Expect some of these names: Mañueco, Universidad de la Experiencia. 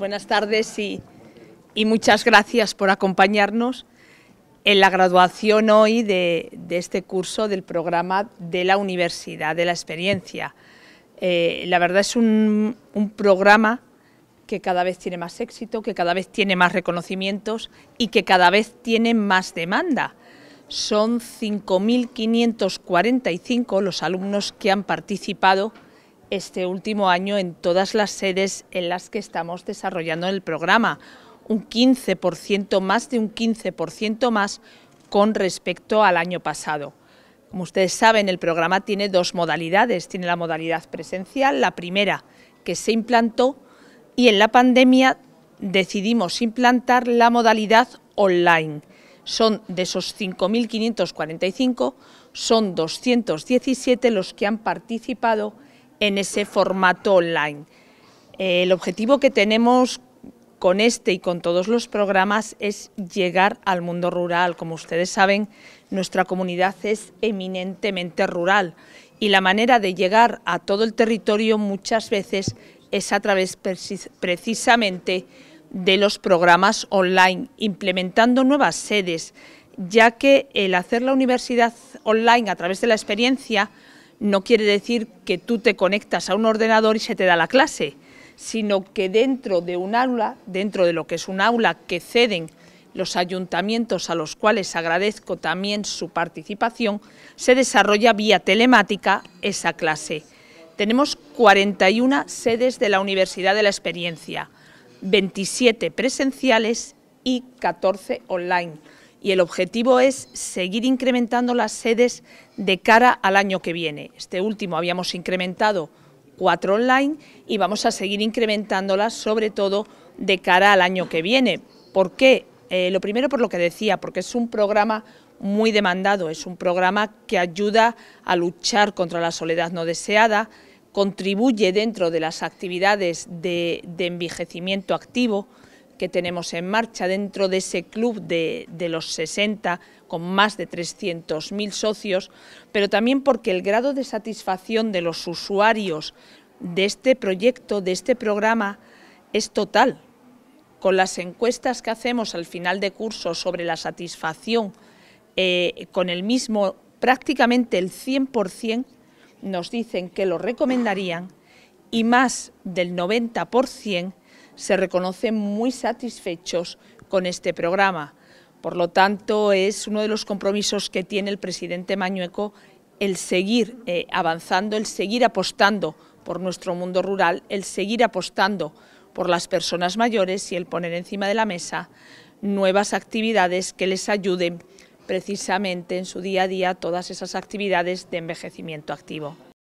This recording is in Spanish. Buenas tardes y muchas gracias por acompañarnos en la graduación hoy de este curso del programa de la Universidad de la Experiencia. La verdad es un programa que cada vez tiene más éxito, que cada vez tiene más reconocimientos y que cada vez tiene más demanda. Son 5.545 los alumnos que han participado este último año en todas las sedes en las que estamos desarrollando el programa, un 15% más, de un 15% más con respecto al año pasado. Como ustedes saben, el programa tiene dos modalidades, tiene la modalidad presencial, la primera que se implantó, y en la pandemia decidimos implantar la modalidad online. Son de esos 5.545, son 217 los que han participado en ese formato online. El objetivo que tenemos con este y con todos los programas es llegar al mundo rural. Como ustedes saben, nuestra comunidad es eminentemente rural y la manera de llegar a todo el territorio muchas veces es a través precisamente de los programas online, implementando nuevas sedes, ya que el hacer la universidad online a través de la experiencia no quiere decir que tú te conectas a un ordenador y se te da la clase, sino que dentro de un aula, dentro de lo que es un aula que ceden los ayuntamientos, a los cuales agradezco también su participación, se desarrolla vía telemática esa clase. Tenemos 41 sedes de la Universidad de la Experiencia, 27 presenciales y 14 online. Y el objetivo es seguir incrementando las sedes de cara al año que viene. Este último habíamos incrementado 4 online y vamos a seguir incrementándolas sobre todo de cara al año que viene. ¿Por qué? Lo primero por lo que decía, porque es un programa muy demandado, es un programa que ayuda a luchar contra la soledad no deseada, contribuye dentro de las actividades de envejecimiento activo que tenemos en marcha dentro de ese club de los 60 con más de 300.000 socios, pero también porque el grado de satisfacción de los usuarios de este proyecto, de este programa, es total. Con las encuestas que hacemos al final de curso sobre la satisfacción con el mismo, prácticamente el 100% nos dicen que lo recomendarían y más del 90% se reconocen muy satisfechos con este programa. Por lo tanto, es uno de los compromisos que tiene el presidente Mañueco, el seguir avanzando, el seguir apostando por nuestro mundo rural, el seguir apostando por las personas mayores y el poner encima de la mesa nuevas actividades que les ayuden precisamente en su día a día todas esas actividades de envejecimiento activo.